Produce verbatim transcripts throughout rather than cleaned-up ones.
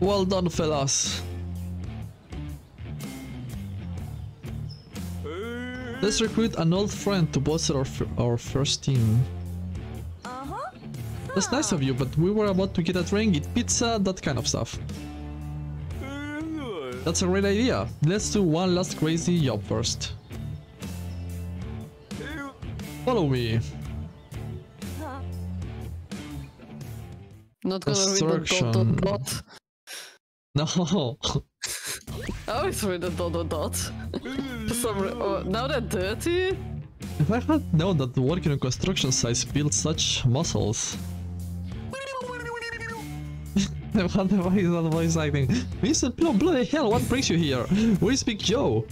Well done, fellas. Let's recruit an old friend to bolster our, our first team. Uh-huh. That's nice of you, but we were about to get a drink, eat pizza, that kind of stuff. That's a great idea. Let's do one last crazy job first. Follow me. Not gonna read the dot dot dot. No. I always read the dot dot dot. Some oh, now they're dirty. If I had known that working on construction sites builds such muscles. What the fuck is that voice acting? Mister Plum, bloody hell, what brings you here? Where's Big Joe?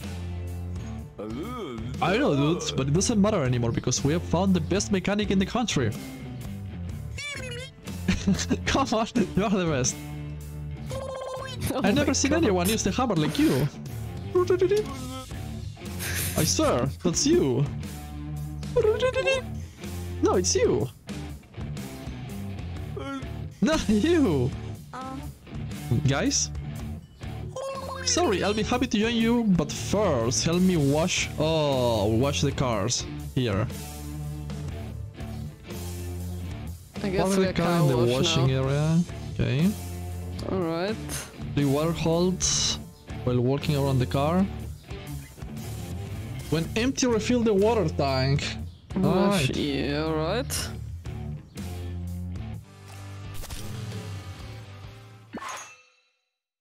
I know, dudes, but it doesn't matter anymore because we have found the best mechanic in the country. Come on, you are the best. Oh I've never seen God. anyone use the hammer like you. I swear, that's you. No, it's you. Not you. Guys? Sorry, I'll be happy to join you, but first, help me wash... Oh, wash the cars. Here. I guess water the car in the wash washing now. area. Okay. Alright. The water holds while walking around the car. When empty, refill the water tank. Alright. Yeah, alright.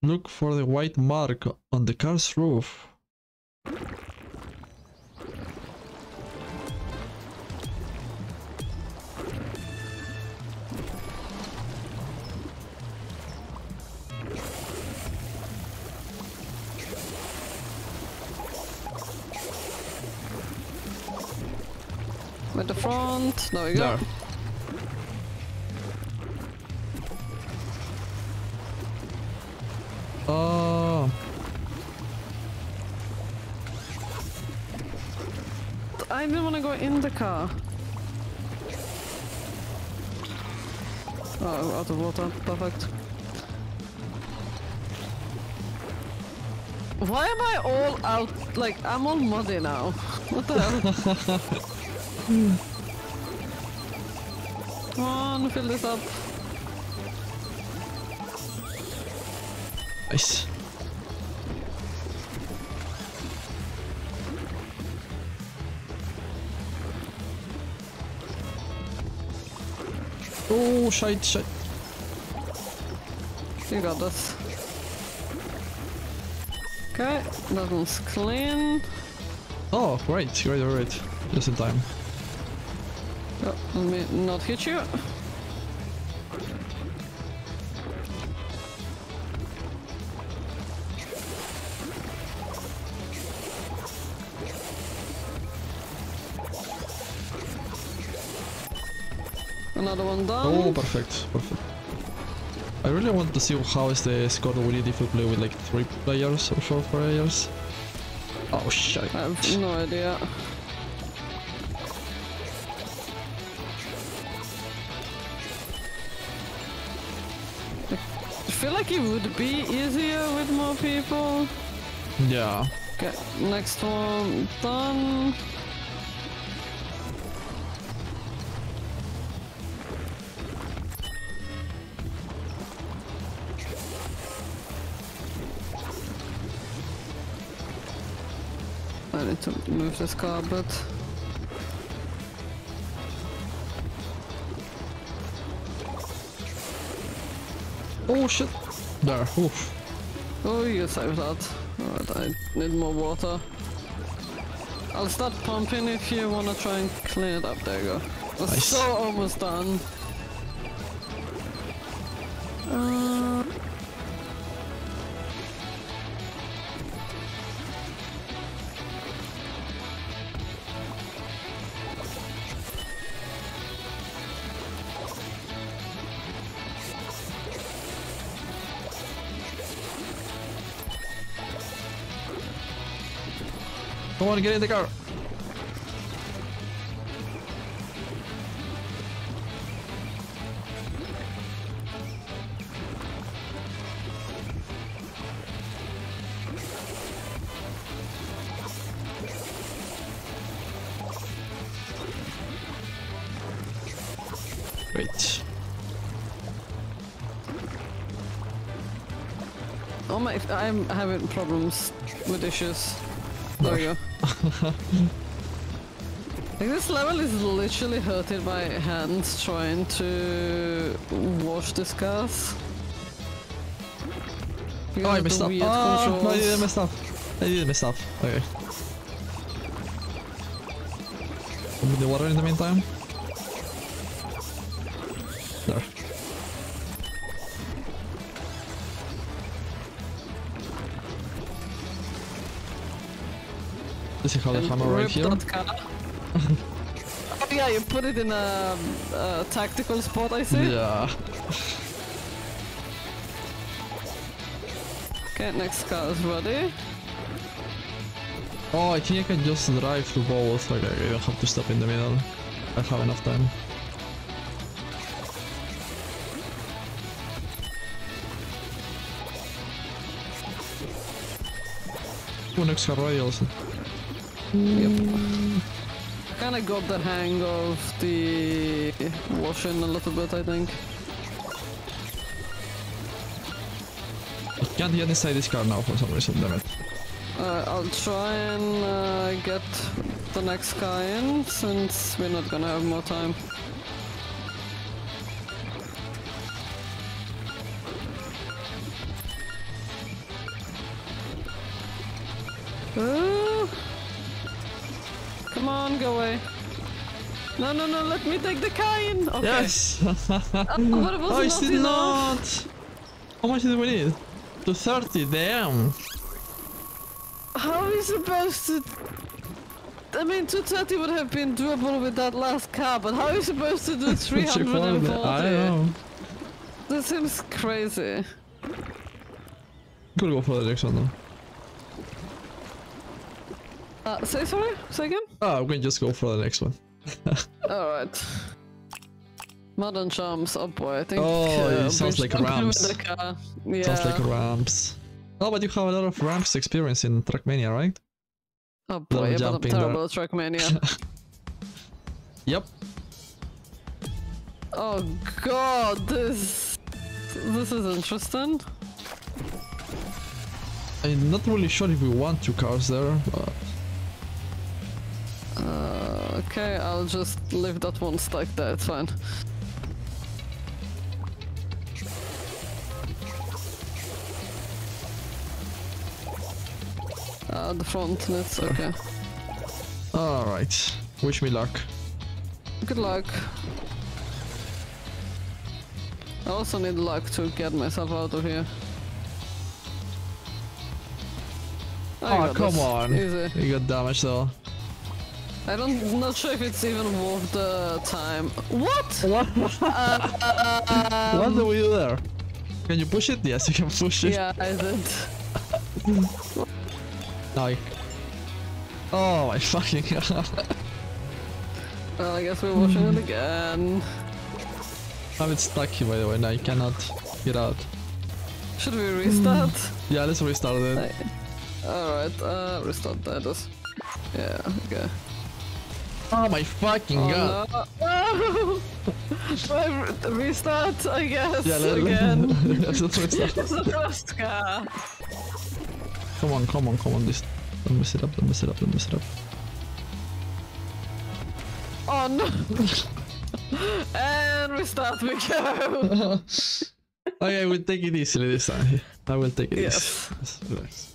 Look for the white mark on the car's roof. At the front, there we go. There. Oh. I didn't want to go in the car. Oh, out of water. Perfect. Why am I all out? Like, I'm all muddy now. What the hell? Come on, fill this up. Nice. Oh, shite, shite. You got this. Okay, that one's clean. Oh, right, right, right. Just in time. Oh, let me not hit you. Another one down. Oh, perfect, perfect. I really want to see how is the score we need if we play with like three players or four players. Oh shit! I have no idea. I feel like it would be easier with more people. Yeah. Okay, next one done. I need to move this car a bit. Oh shit! There, oof. Oh, you saved that. Alright, I need more water. I'll start pumping if you wanna try and clean it up. There you go. That's nice. So almost done. Uh... Come on, get in the car. Wait. Oh my, I'm having problems with dishes. There you go. Like, this level is literally hurting my hands trying to wash this gas. Oh, I messed up. Oh, no, you messed up. No, you messed up. Okay. With the water in the meantime. There. This is how the hammer right here. Oh yeah, you put it in a, a tactical spot, I see. Yeah. Okay, next car is ready. Oh, I think I can just drive through both. Okay, I don't have to stop in the middle. I have enough time. Oh, next car ready also. Mm. Yep. I kinda got the hang of the washing a little bit, I think. I can't get inside this car now for some reason, damn it. Uh, I'll try and uh, get the next car in, since we're not gonna have more time. Uh, come on, go away. No, no, no, let me take the car in! Okay. Yes! Oh, but it was oh, not is it enough. Not? How much do we need? two thirty, damn! How are we supposed to... I mean, two thirty would have been doable with that last car, but how are we supposed to do three forty? I don't know. This seems crazy. Could go for the next one though. Uh, say sorry? Say again? Oh, we can just go for the next one. Alright. Modern jumps, oh boy, I think... Oh, uh, it sounds like ramps. Yeah. Sounds like ramps. Oh, but you have a lot of ramps experience in Trackmania, right? Oh boy, yeah, but I'm terrible at Trackmania. Yep. Oh god, this... This is interesting. I'm not really sure if we want two cars there, but... Uh, okay, I'll just leave that one stuck there, it's fine. Uh, the front nets, okay. Alright, wish me luck. Good luck. I also need luck to get myself out of here. I oh, come this. On. Easy. You got damage though. I don't, I'm not sure if it's even worth the time. What? What? uh, um, what do we do there? Can you push it? Yes, you can push it. Yeah, I did. No. Oh my fucking god. Well, I guess we're washing it again. I'm a bit stuck here by the way, now I cannot get out. Should we restart? Yeah, let's restart it. Alright, uh, restart that. Is. Yeah, okay. Oh my fucking oh, god. No. No. Restart, I guess. Yeah, let, again. Let's restart. It's the first car. Come on, come on, come on, this. Don't mess it up, don't mess it up, don't mess it up. Oh no! And we start, we go! Okay, we'll take it easily this time. I will take it yes. easily. Yes.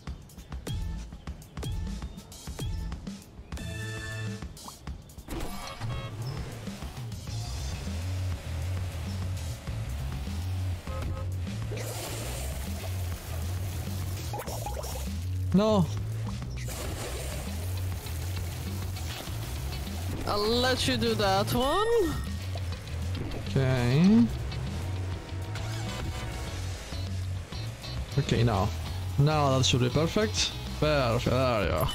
No. I'll let you do that one. Okay. Okay, now. Now that should be perfect. Perfect, there you go.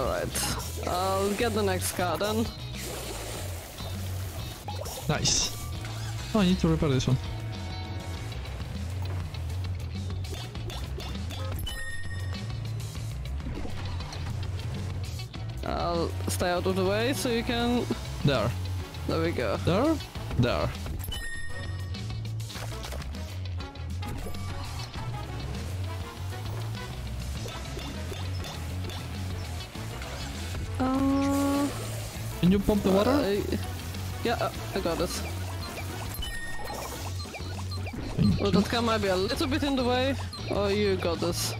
Alright. I'll get the next car then. Nice. Oh, I need to repair this one. I'll I'll stay out of the way so you can... There. There we go. There? There. Uh, Can you pump the water? Uh, yeah, uh, I got it. Oh, that can maybe a little bit in the way. Oh, you got this.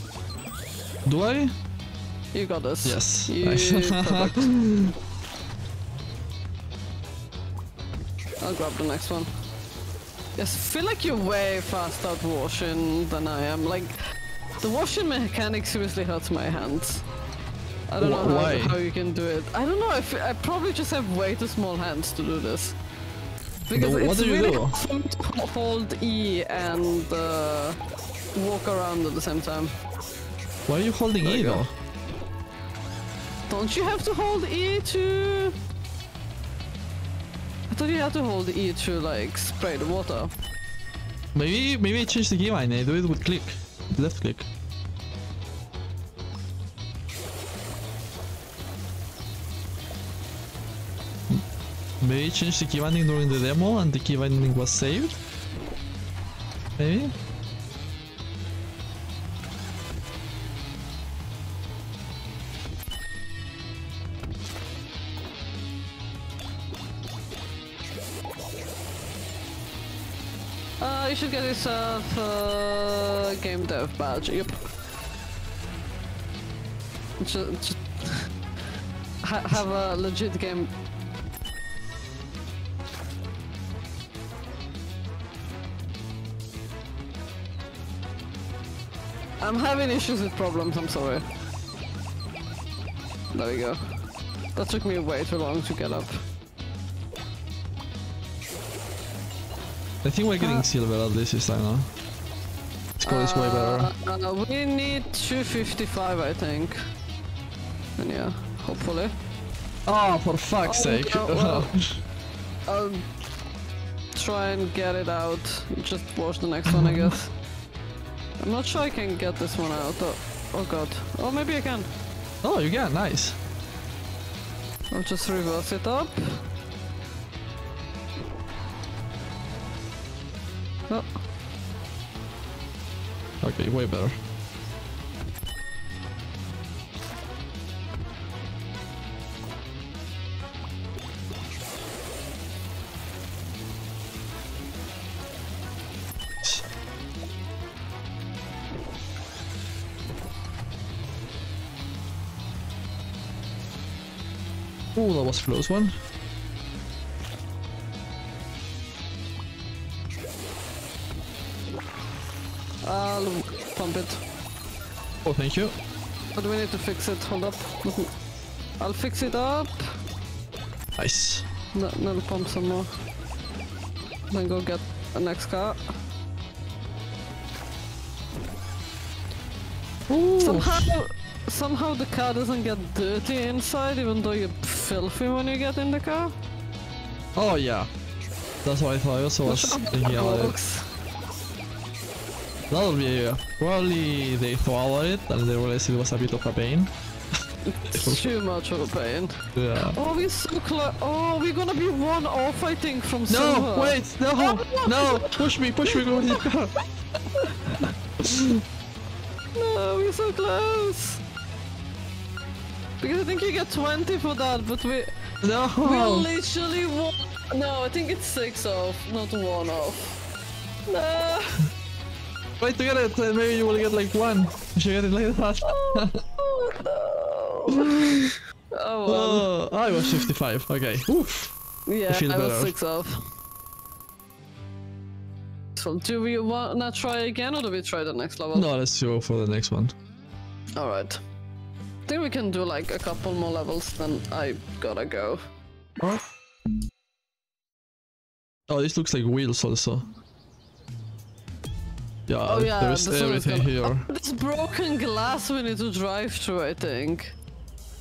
Do I? You got this. Yes. You perfect. I'll grab the next one. Yes, I feel like you're way faster at washing than I am. Like, the washing mechanic seriously hurts my hands. I don't Wh know how, how you can do it. I don't know, I, f I probably just have way too small hands to do this. Because the, it's really do? awesome to hold E and uh, walk around at the same time. Why are you holding there E you though? Don't you have to hold E to... I thought you had to hold E to like spray the water. Maybe maybe I change the game and I do it with click. Left click. Maybe change the key binding during the demo and the key binding was saved? Maybe? Uh, you should get yourself a game dev badge, yep. Just, just ha have a legit game. I'm having issues with problems, I'm sorry. There we go. That took me way too long to get up. I think we're getting uh, silver at least this time now. The score uh, is way better. Uh, we need two fifty-five, I think. And yeah, hopefully. Oh, for fuck's oh, sake. No, well, I'll try and get it out. Just watch the next one, I guess. I'm not sure I can get this one out. Oh, oh god. Oh, maybe I can. Oh, you can. Nice. I'll just reverse it up. Oh. Okay, way better. Oh, that was a close one. I'll pump it. Oh, thank you. But we need to fix it. Hold up. I'll fix it up. Nice. Then I'll pump some more. Then go get the next car. Ooh. Somehow, somehow the car doesn't get dirty inside, even though you. Filthy when you get in the car. Oh yeah, that's what I thought. I also was thinking about it. That'll be uh, probably they thought about it and they realized it was a bit of a pain. It's too much of a pain. Yeah. Oh, we're so close. Oh, we're gonna be one off, I think, from no, silver. No, wait, no, oh, no, no, push me, push me, go in the car. No, we're so close. Because I think you get twenty for that, but we... No! We literally won... No, I think it's six off, not one off. No! Wait to get it, and maybe you will get like one. You should get it like that. Oh, oh no! Oh, well. Oh, I was fifty-five, okay. Oof. Yeah, I, feel I was six off. So, do we wanna try again, or do we try the next level? No, let's go for the next one. Alright. I think we can do like a couple more levels, then I gotta go. Huh? Oh, this looks like wheels also. Yeah, oh, yeah there's everything gonna... here. Oh, this broken glass we need to drive through, I think.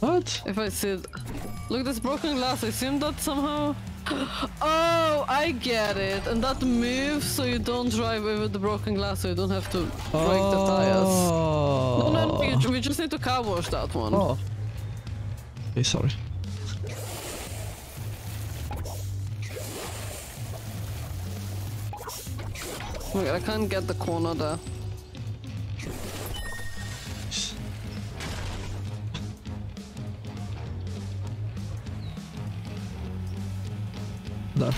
What? If I see it... Look, this broken glass, I seen that somehow. Oh, I get it. And that moves so you don't drive over the broken glass, so you don't have to break oh. the tires. No, no, no, we just need to car wash that one. Oh. Okay, sorry. Wait, I can't get the corner there. There.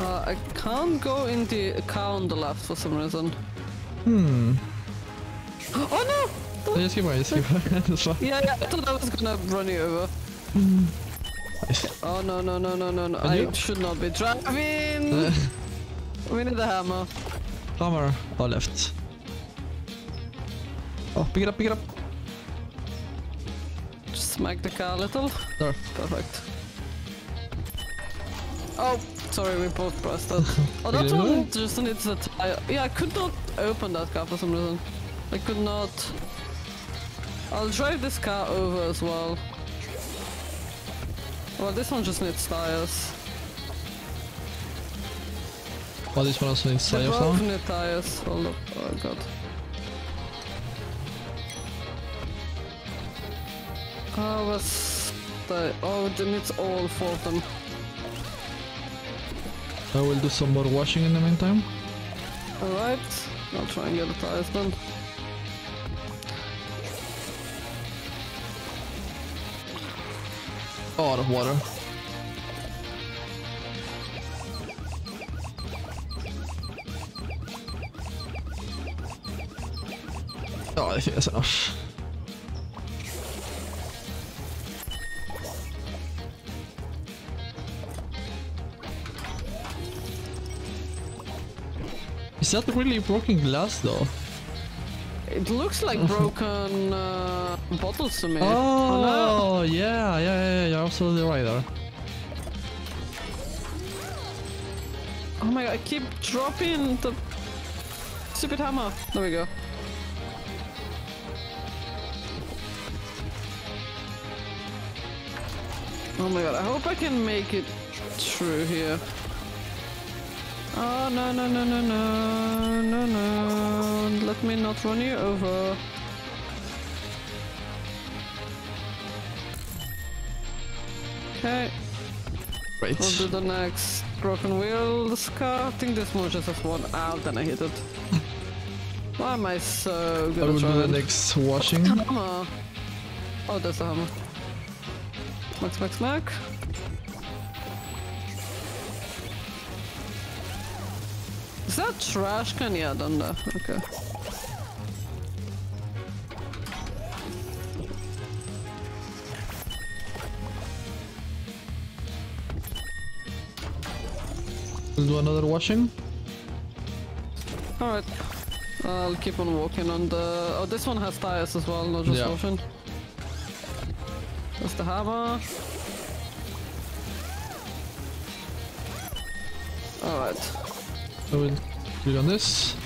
Uh, I can't go in the car on the left for some reason. Hmm. Oh no! Just keep away, just keep away. Yeah, yeah, I thought I was gonna run you over. Mm. Oh no no no no no no! I you? should not be driving. Uh, we need a hammer. Hammer or left? Oh, pick it up, pick it up. Just smack the car a little. There, perfect. Oh, sorry, we both pressed that. Oh, that one just needs a tire. Yeah, I could not open that car for some reason. I could not. I'll drive this car over as well. Well, this one just needs tires. Well, this one also needs tires now? Need tires. Hold up. Oh god. Oh, what's the... Oh, it needs all four of them. I will do some more washing in the meantime. Alright. I'll try and get the tires done. Oh, out of water. Oh, I think that's enough. Is that really broken glass though? It looks like broken uh, bottles to me. Oh, oh no. yeah, yeah, yeah, you're absolutely right there. Oh my god, I keep dropping the stupid hammer. There we go. Oh my god, I hope I can make it through here. Oh no no no no no no no! Let me not run you over. Okay. Great. We'll do the next broken wheels car. I think this one just has one out, then I hit it. Why am I so good? I will do the next washing. Oh, oh, there's a hammer. Max, max, max. Is that trash can? Yeah, done that. Okay. We'll do another washing. Alright. I'll keep on walking on the... Oh, this one has tires as well, not just yeah. washing. That's the hammer. Alright. I will click on this.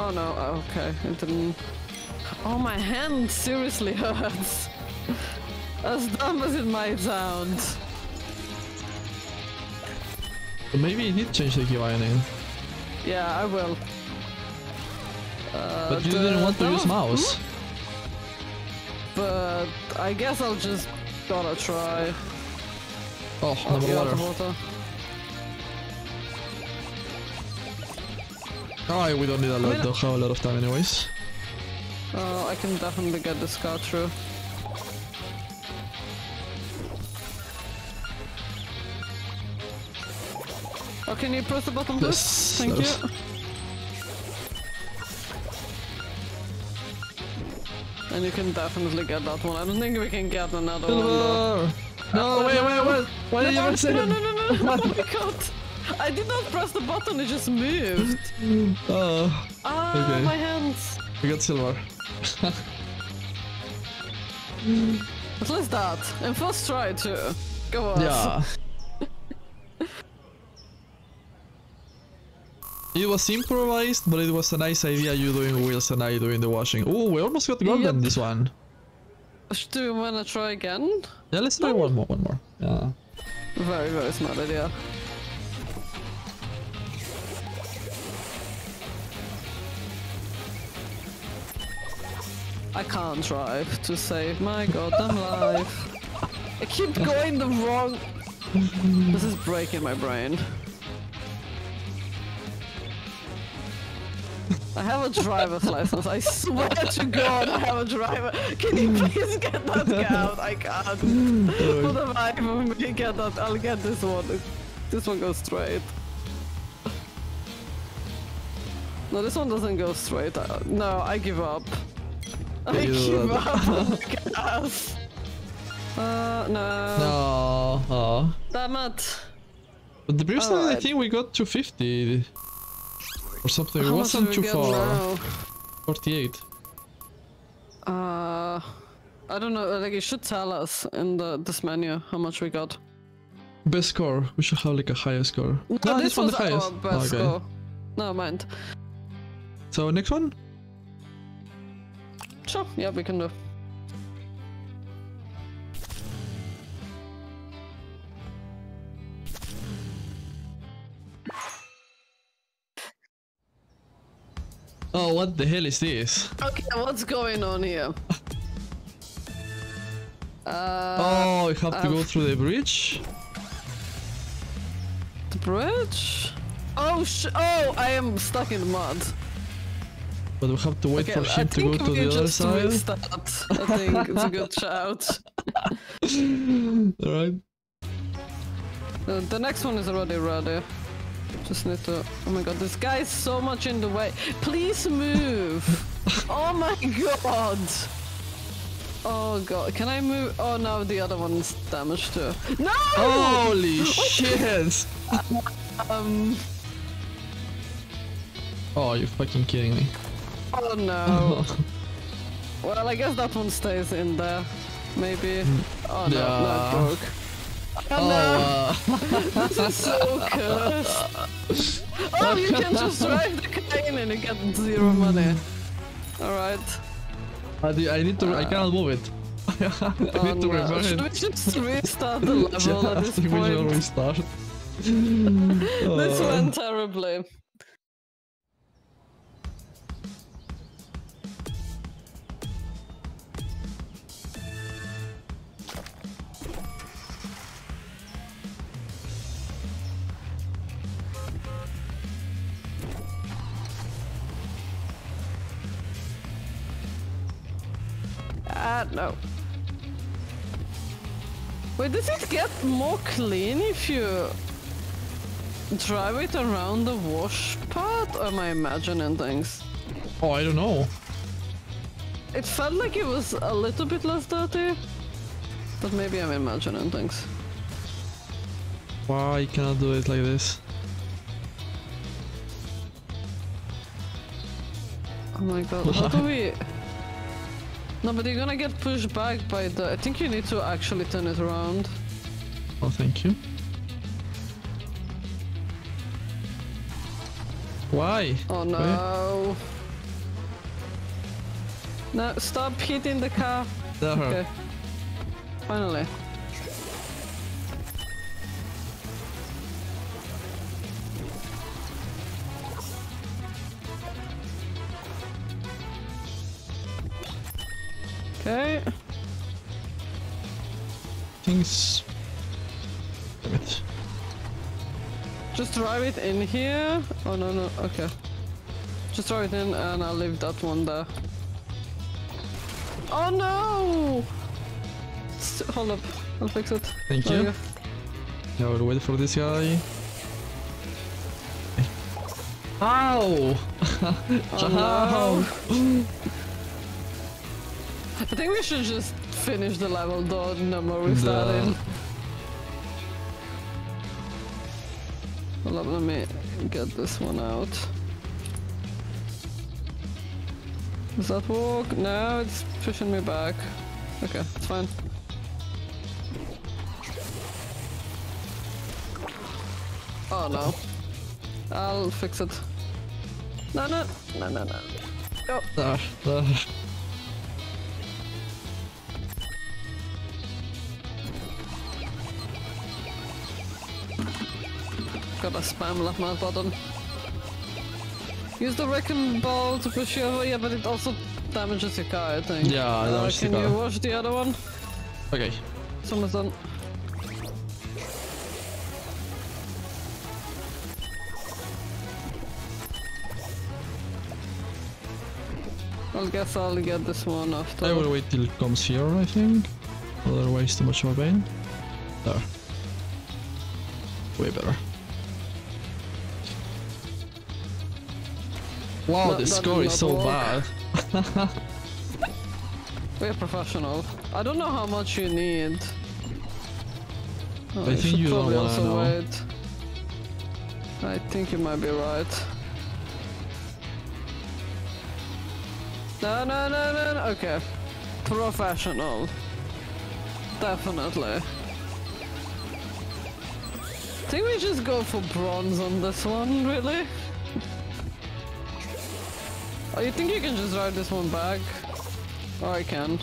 Oh no, oh, okay, it didn't... Oh, my hand seriously hurts! As dumb as it might sound. But maybe you need to change the Q I name. Yeah, I will. Uh, but you didn't want to no. use mouse. Hmm? But I guess I'll just gotta try. Oh, I'll get water. Out of water. Oh, we don't need a lot, I mean, don't have a lot of time anyways. Oh, I can definitely get this car through. Oh, can you press the button please? Yes, thank you. And you can definitely get that one. I don't think we can get another Silver. one. No, no, wait, wait, wait. Why no, did you press no, it? No, no, no, no. Oh my god. I did not press the button, it just moved. Oh. Ah, okay. My hands. We got silver. At least that. And first try, too. Go on. Yeah. It was improvised, but it was a nice idea, you doing wheels and I doing the washing. Oh, we almost got golden yep. this one. Do you wanna try again? Yeah, let's try no. one more, one more. Yeah. Very, very smart idea. I can't drive to save my goddamn life. I keep going the wrong... This is breaking my brain. I have a driver's license, I swear to God I have a driver. Can you please get that guy? I can't. For the life of me, get that. I'll get this one. This one goes straight. No, this one doesn't go straight. No, I give up. I you give up on the gas. Uh, no. No. Oh. Damn it. But the previous time, right. I think we got two fifty. Or something. It wasn't too far. Now? forty-eight. Uh, I don't know. Like, it should tell us in the this menu how much we got. Best score. We should have like a higher score. No, no this, this one's the highest. Our best okay. score. Never mind. So next one. Sure. Yeah, we can do. Oh, what the hell is this? Okay, what's going on here? uh, oh, you have I've... to go through the bridge? The bridge? Oh, sh oh, I am stuck in the mud. But we have to wait okay, for him I to go to the other side? I think it's a good shout. Alright. Uh, the next one is already ready. Just need to... Oh my god, this guy is so much in the way. Please move! Oh my god! Oh god, can I move? Oh no, the other one's damaged too. No! Holy shit! um... Oh, you're fucking kidding me. Oh no. Well, I guess that one stays in there. Maybe. Oh no, yeah. No, it broke. Oh, oh no! Uh... This is so cursed! Oh, you can just drive the crane and you get zero money. Alright. I, I need to... Uh... I cannot move it. I need oh, to no. reverse it. Should we just restart the level yeah, at this point? We should restart. This went terribly. Uh, no. Wait, does it get more clean if you drive it around the wash part? Or am I imagining things? Oh, I don't know. It felt like it was a little bit less dirty, but maybe I'm imagining things. Why can I do it like this? Oh my god, how do we... No, but you're gonna get pushed back by the... I think you need to actually turn it around. Oh, thank you. Why? Oh, no. Why? No, stop hitting the car. That hurt. Okay. Finally. Okay. Things. Damn it. Just drive it in here. Oh no no. Okay. Just drive it in, and I'll leave that one there. Oh no! S hold up. I'll fix it. Thank there you. you now we'll wait for this guy. Ow! Oh no. I think we should just finish the level though, no more restarting. Hold up, let me get this one out. Does that work? No, it's pushing me back. Okay, it's fine. Oh no. I'll fix it. No, no, no, no, no. Go. Oh. Oh. Gotta spam left mouse button. Use the wrecking ball to push you over, yeah, but it also damages your car, I think. Yeah, I uh, Can the car. you wash the other one? Okay. Someone's done. I guess I'll get this one after. I will wait till it comes here, I think. Otherwise, too much of a pain. There. Way better. Wow, that, the score is so bad. We're professional. I don't know how much you need. Oh, I you think you don't want to know. Wait. I think you might be right. No, no, no, no, no. Okay. Professional. Definitely. I think we just go for bronze on this one, really. Oh, you think you can just ride this one back? Oh, I can.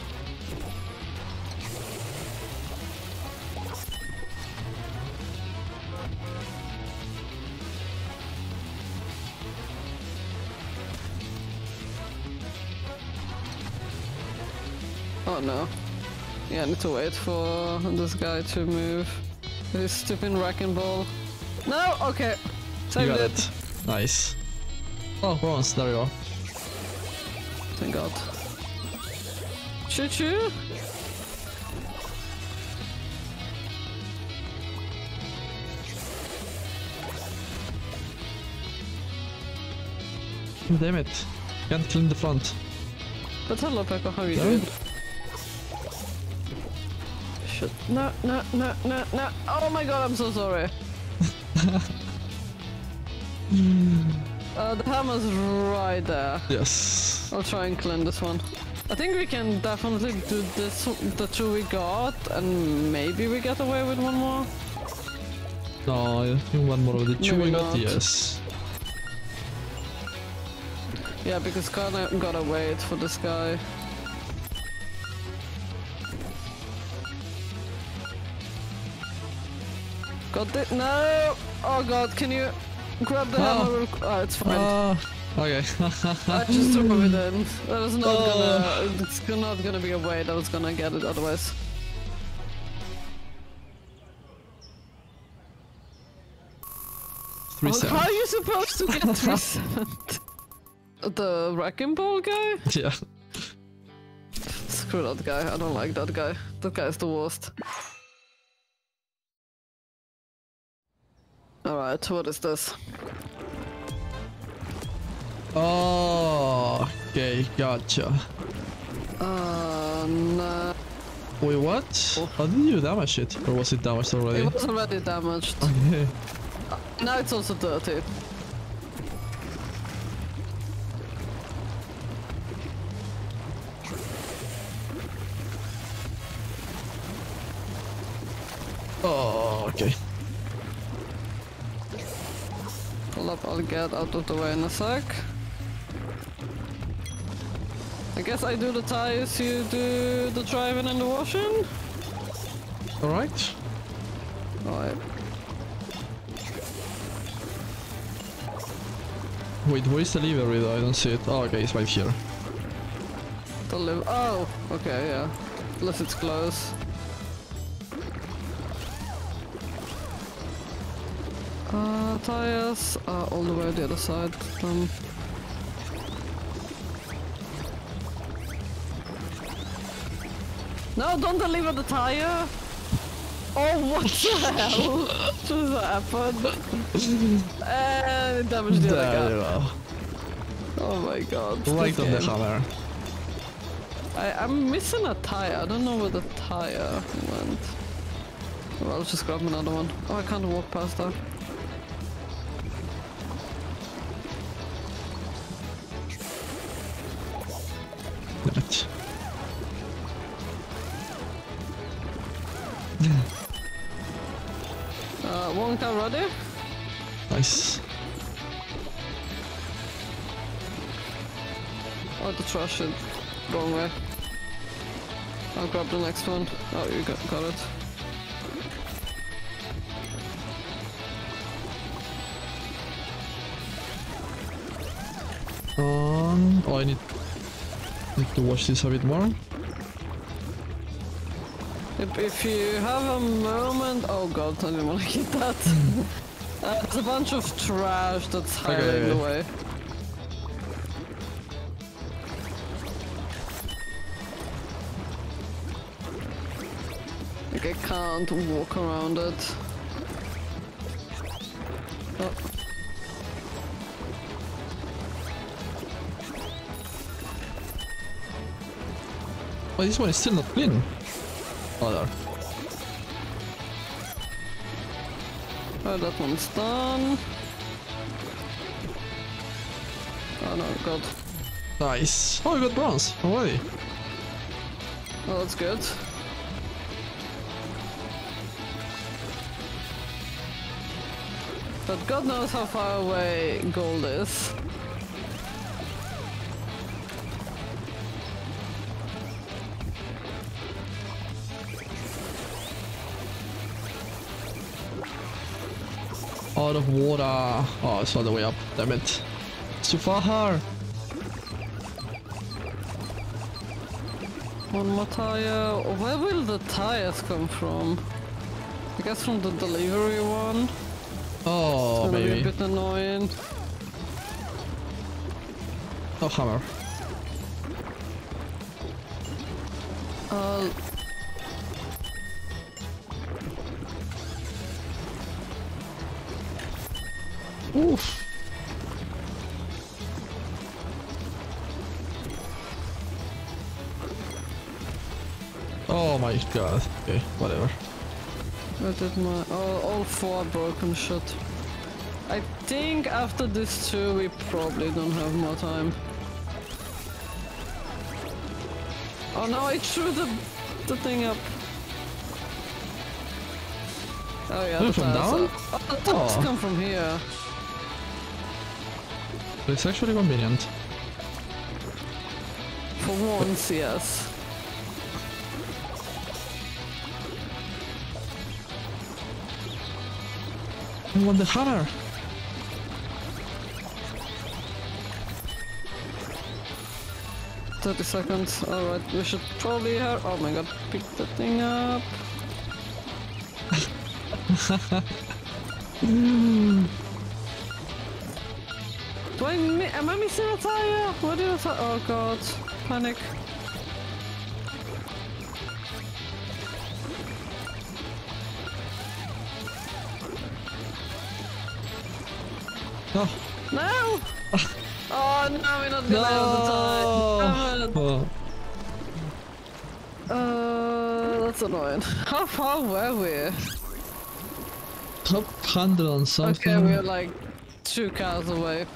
Oh no. Yeah, I need to wait for this guy to move. This stupid wrecking ball. No! Okay. Saved you got it. it. Nice. Oh, bronze. There we go. Thank God. Choo choo! Damn it. Can't clean the front. But hello, Pekko, how are you doing? Shit. No, no, no, no, no. Oh my God, I'm so sorry. uh, the hammer's right there. Yes. I'll try and clean this one. I think we can definitely do this, the two we got, and maybe we get away with one more. No, I think one more of the two maybe we not. got, yes. Yeah, because kinda gotta wait for this guy. Got it? No! Oh God, can you grab the hammer? Oh, oh it's fine. Uh. Okay. I just threw it in. That was not oh. gonna. It's not gonna be a way that was gonna get it otherwise. Three oh, how are you supposed to get three seven? The wrecking ball guy? Yeah. Screw that guy. I don't like that guy. That guy's the worst. Alright, what is this? Oh, okay, gotcha. Uh, no. Wait, what? Oh. How did you damage it? Or was it damaged already? It was already damaged. Okay. Uh, now it's also dirty. Oh, okay. Hold up, I'll get out of the way in a sec. I guess I do the tires, you do the driving and the washing. Alright. Alright. Wait, where is the livery though? I don't see it. Oh, okay, it's right here. The liv- Oh! Okay, yeah. Unless it's close. Uh, tires are all the way on the other side. Um, No, don't deliver the tire! Oh, what the hell? What just happened? And damage the other guy. Oh my God. Right on the hammer. I, I'm missing a tire. I don't know where the tire went. Well, I'll just grab another one. Oh, I can't walk past that. Uh, one car ready. Nice. Oh, the trash it. Wrong way. I'll grab the next one. Oh, you got, got it. Um, oh, I need... Need to watch this a bit more. If, if you have a moment... Oh god, I didn't want to get that. uh, it's a bunch of trash that's hiding okay. in the way. Like I can't walk around it. Oh. Oh, this one is still not clean. Oh, there. Oh, that one's done. Oh no, god. Nice. Oh, we got bronze already. Oh, that's good. But god knows how far away gold is. Out of water. Oh, it's all the way up. Damn it. It's too far. One more tire. Where will the tires come from? I guess from the delivery one. Oh, maybe. It's gonna be a bit annoying. Oh, hammer. Uh. Oof. Oh my god. Okay, whatever. I did my all, all four broken shot. I think after this two we probably don't have more time. Oh no, I threw the the thing up. Oh yeah, the from down? Oh, the tops oh. come from here. It's actually convenient. For once, yes. I want the hammer! thirty seconds, alright, we should probably have... Oh my god, pick that thing up! Do I mi am I missing a tire? What is a oh god, panic. Oh. No! Oh no, we're not gonna have the time! No. Uh, that's annoying. How far were we? Top one hundred on something. Okay, we're like two cars away.